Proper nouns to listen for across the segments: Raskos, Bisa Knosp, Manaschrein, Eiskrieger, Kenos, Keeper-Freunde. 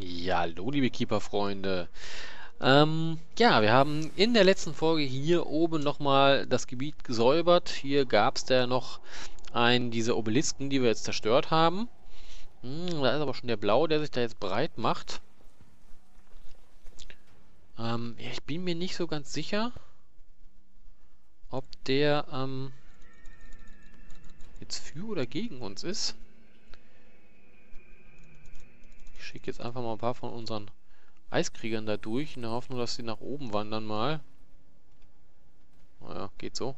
Ja, hallo liebe Keeper-Freunde. Ja, wir haben in der letzten Folge hier oben nochmal das Gebiet gesäubert. Hier gab es da noch einen dieser Obelisken, die wir jetzt zerstört haben. Da ist aber schon der Blau, der sich da jetzt breit macht. Ich bin mir nicht so ganz sicher, ob der jetzt für oder gegen uns ist. Ich schicke jetzt einfach mal ein paar von unseren Eiskriegern da durch, in der Hoffnung, dass sie nach oben wandern mal. Naja, geht so.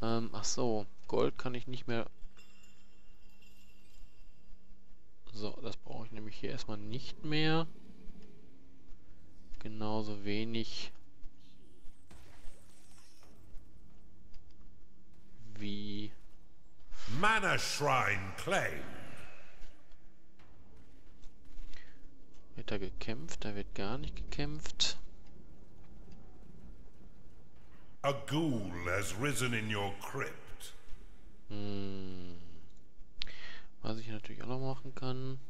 Ach so, Gold kann ich nicht mehr... So, das brauche ich nämlich hier erstmal nicht mehr. Genauso wenig wie... Manaschrein claim. Wird da gekämpft? Da wird gar nicht gekämpft. A ghoul has risen in your crypt. Was ich natürlich auch noch machen kann.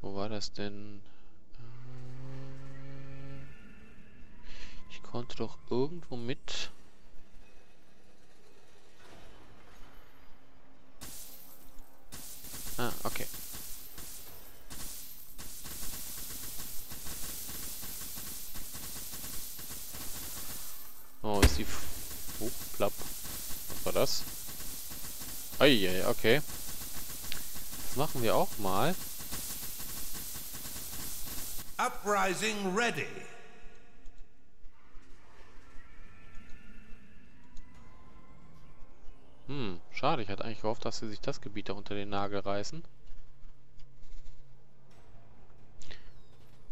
Wo war das denn? Ich konnte doch irgendwo mit... Ah, okay. Oh, ist die... Plapp. Was war das? Eieiei, okay. Das machen wir auch mal. Uprising ready. Schade, ich hatte eigentlich gehofft, dass sie sich das Gebiet da unter den Nagel reißen.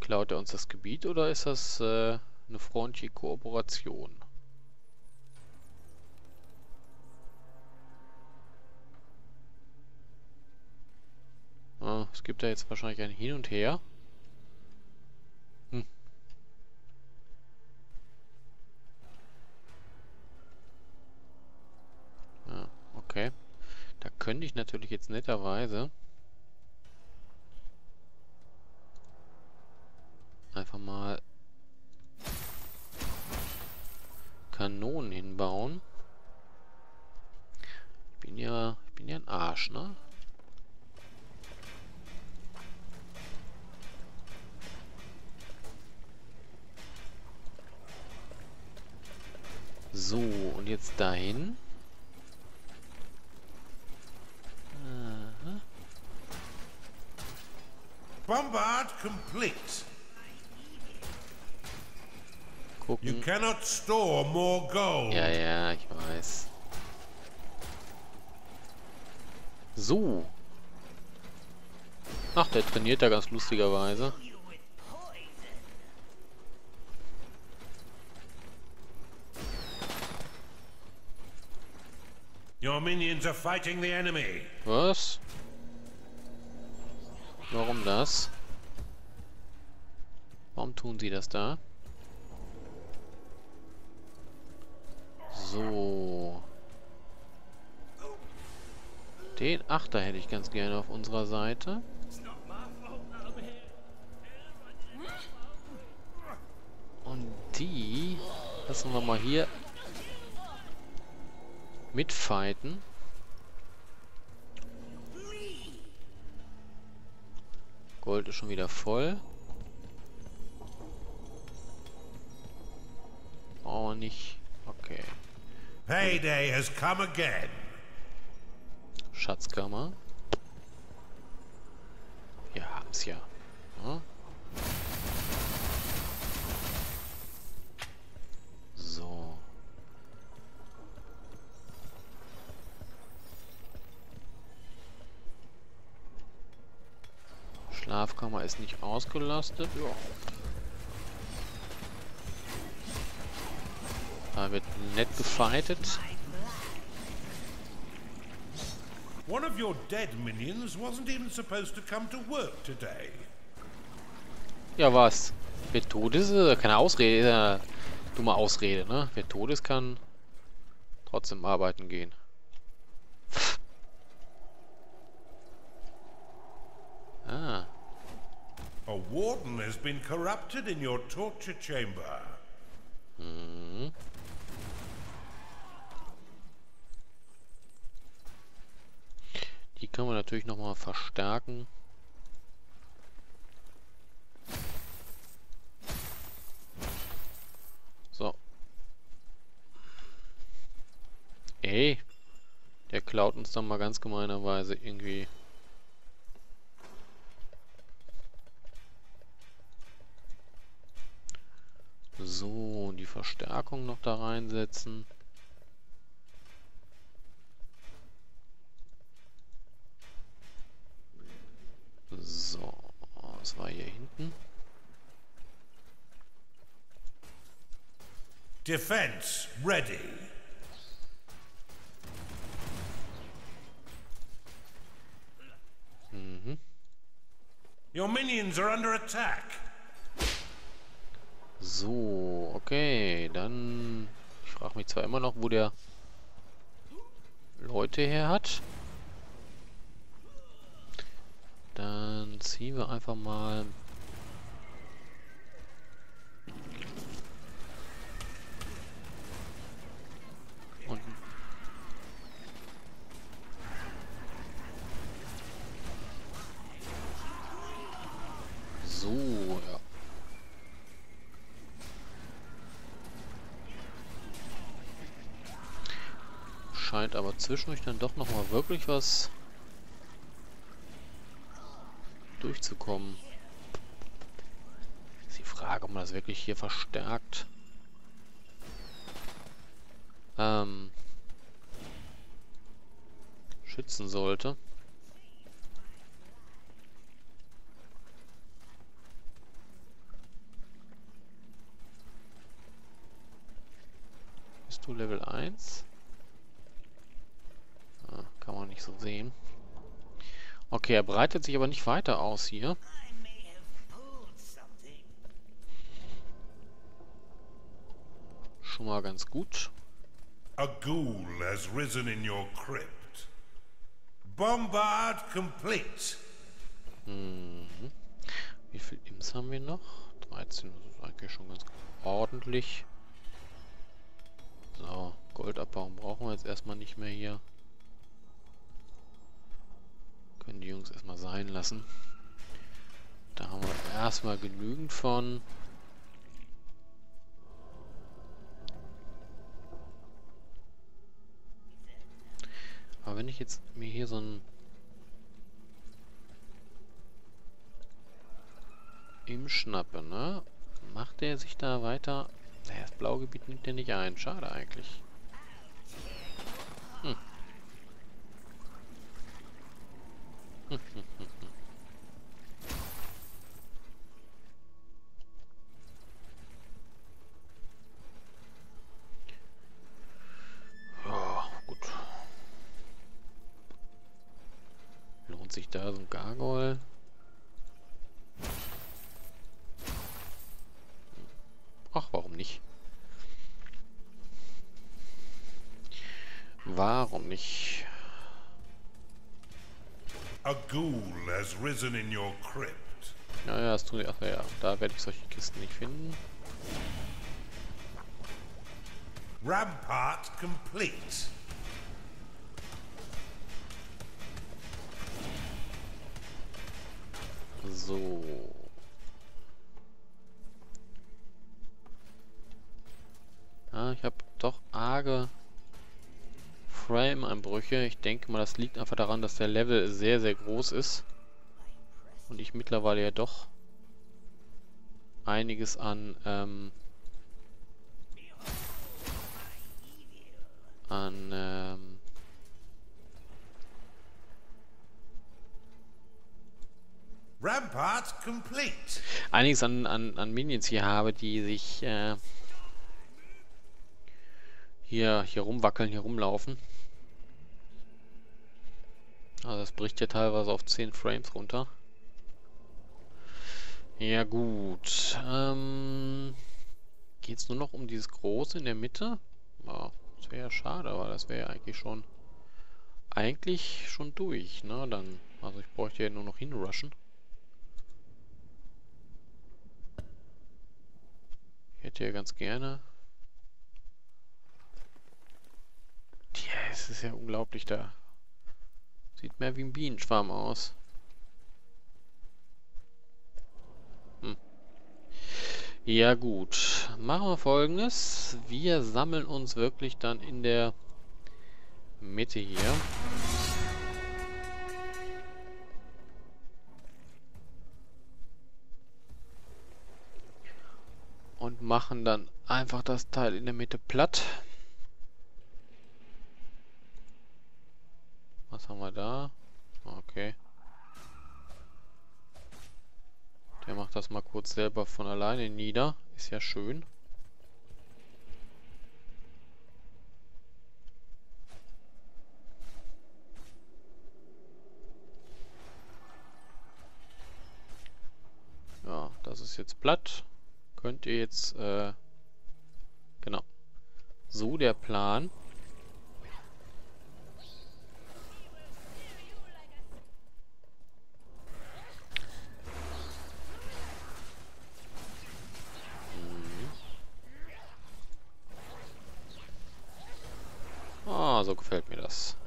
Klaut er uns das Gebiet oder ist das eine freundliche Kooperation? Ah, es gibt da jetzt wahrscheinlich ein Hin und Her. Okay, da könnte ich natürlich jetzt netterweise einfach mal Kanonen hinbauen. Ich bin ja ein Arsch, ne? So, und jetzt dahin. Bombard complete. Gucken. You cannot store more gold. Ja, ich weiß. So. Ach, der trainiert da ganz lustigerweise. Your minions are fighting the enemy. Was? Warum das? Warum tun sie das da? So. Den Achter hätte ich ganz gerne auf unserer Seite. Und die lassen wir mal hier mitfighten. Gold ist schon wieder voll. Oh, nicht. Okay. Payday has come again. Schatzkammer. Wir haben's ja. So. Schlafkammer ist nicht ausgelastet. Jo. Da wird nett gefightet. One of your dead minions wasn't even supposed to come to work today. Ja, was? Wer tot ist, keine Ausrede, ist ja dumme Ausrede, ne? Wer tot ist, kann trotzdem arbeiten gehen. Ah. A warden has been corrupted in your torture chamber. Hmm. Die kann man natürlich noch mal verstärken. So. Ey. Der klaut uns dann mal ganz gemeinerweise irgendwie. So, die Verstärkung noch da reinsetzen. So, was war hier hinten? Defense ready. Mhm. Your minions are under attack. So, okay, dann... Ich frage mich zwar immer noch, wo der Leute her hat. Dann ziehen wir einfach mal... unten. So, ja. Scheint aber zwischendurch dann doch nochmal wirklich was durchzukommen. Ist die Frage, ob man das wirklich hier verstärkt. Schützen sollte. Bist du Level 1? Kann man nicht so sehen. Okay, er breitet sich aber nicht weiter aus hier. Schon mal ganz gut. A ghoul has risen in your crypt. Bombard complete. Mhm. Wie viel Imps haben wir noch? 13, das ist eigentlich schon ganz ordentlich. So, Goldabbau brauchen wir jetzt erstmal nicht mehr hier. Können die Jungs erstmal sein lassen. Da haben wir erstmal genügend von. Aber wenn ich jetzt mir hier so einen Imp schnappe, ne? Macht der sich da weiter? Naja, das Blaugebiet nimmt der nicht ein. Schade eigentlich. Hm. Ja, gut. Lohnt sich da so ein Gargoyle? Ach, warum nicht? Warum nicht? A ghoul has risen in your crypt. Naja, das tue ich. Ach ja, da werde ich solche Kisten nicht finden. Rampart complete. So. Ah, ich habe doch arge Frame-Einbrüche. Ich denke mal, das liegt einfach daran, dass der Level sehr, sehr groß ist. Und ich mittlerweile ja doch einiges an, Rampart complete. Einiges an Minions hier habe, die sich, hier rumwackeln, hier rumlaufen. Also das bricht ja teilweise auf 10 Frames runter. Ja gut. Geht es nur noch um dieses Große in der Mitte? Oh, das wäre ja schade, aber das wäre ja eigentlich schon durch, ne? Dann, also ich bräuchte ja nur noch hinrushen. ich dir ganz gerne. Tja, es ist ja unglaublich da. Sieht mehr wie ein Bienenschwarm aus. Ja gut, machen wir Folgendes. Wir sammeln uns wirklich dann in der Mitte hier. Und machen dann einfach das Teil in der Mitte platt. Was haben wir da? Okay. Der macht das mal kurz selber von alleine nieder. Ist ja schön. Ja, das ist jetzt platt. Könnt ihr jetzt, genau. So der Plan. So gefällt mir das.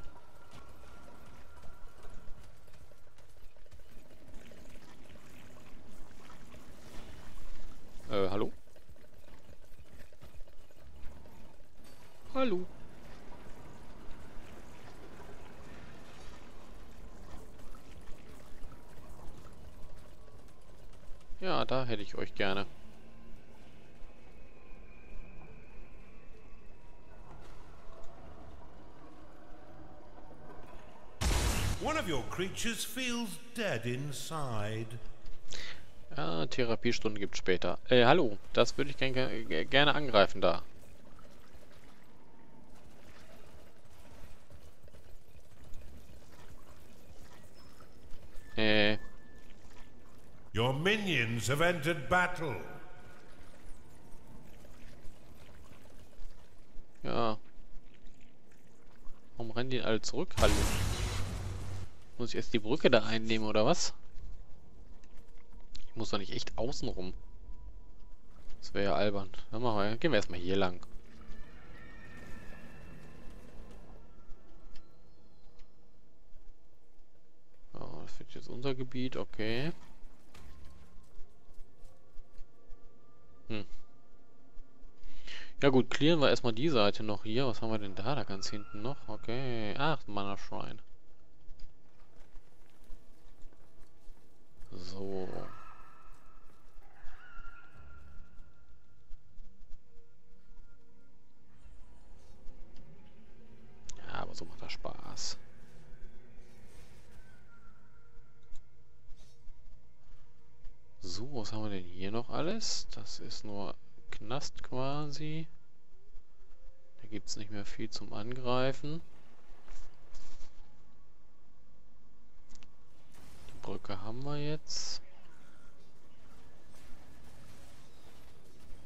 Hallo? Hallo? Ja, da hätte ich euch gerne. Your creatures feels dead inside. Ja, Therapiestunde gibt's später. Hallo, das würde ich gerne angreifen da. Your minions have entered battle. Ja. Warum rennen die alle zurück? Hallo. Muss ich erst die Brücke da einnehmen, oder was? Ich muss doch nicht echt außen rum. Das wäre ja albern. Dann machen wir, gehen wir erstmal hier lang. Oh, das wird jetzt unser Gebiet, okay. Ja gut, clearen wir erstmal die Seite noch hier. Was haben wir denn da? Da ganz hinten noch. Okay. Ach, Manaschrein. So. Ja, aber so macht das Spaß. So, was haben wir denn hier noch alles? Das ist nur Knast quasi. Da gibt es nicht mehr viel zum Angreifen. Brücke haben wir jetzt.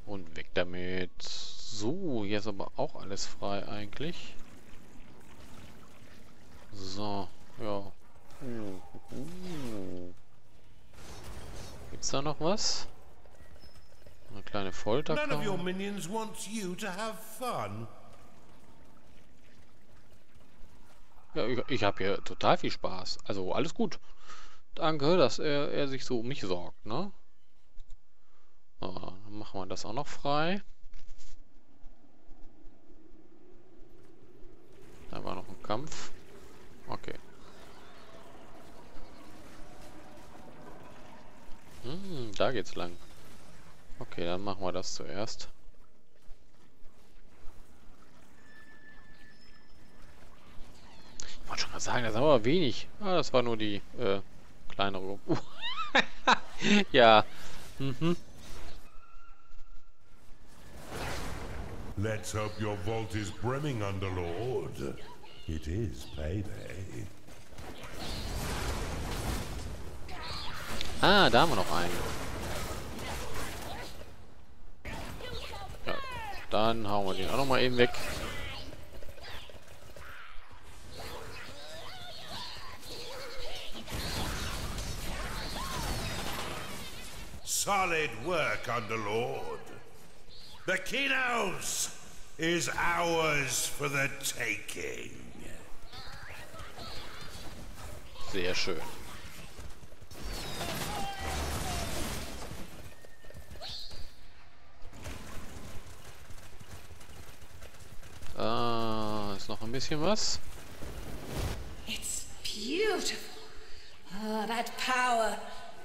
Und weg damit. So, hier ist aber auch alles frei eigentlich. So, ja. Gibt's da noch was? Eine kleine Folter. None of your minions wants you to have fun. Ja, ich habe hier total viel Spaß. Also alles gut. Danke, dass er sich so um mich sorgt, ne? So, dann machen wir das auch noch frei. Da war noch ein Kampf. Okay. Da geht's lang. Okay, dann machen wir das zuerst. Ich wollte schon mal sagen, das ist aber wenig. Ah, das war nur die, kleinere Gruppe. Ja. Let's hope your vault is brimming, Underlord. It is payday. Ah, da haben wir noch einen. Ja, dann hauen wir den auch noch mal eben weg. Solid work, Underlord. The Kenos is ours for the taking. Sehr schön. Ah, ist noch ein bisschen was. It's beautiful. Oh, that power.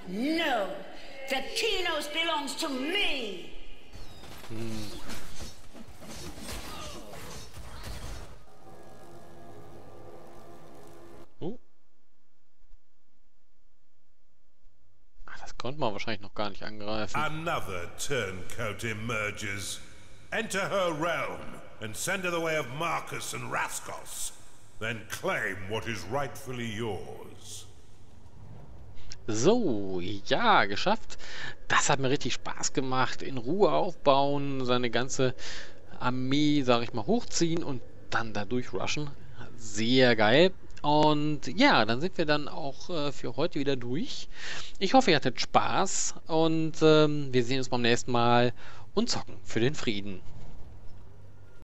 No, the Kenos belongs to me. Das konnte man wahrscheinlich noch gar nicht angreifen. Another turncoat emerges. Enter her realm and send her the way of Marcus and Raskos. Then claim what is rightfully yours. So, ja, geschafft. Das hat mir richtig Spaß gemacht. In Ruhe aufbauen, seine ganze Armee, sag ich mal, hochziehen und dann dadurch rushen. Sehr geil. Und ja, dann sind wir dann auch für heute wieder durch. Ich hoffe, ihr hattet Spaß und wir sehen uns beim nächsten Mal und zocken für den Frieden.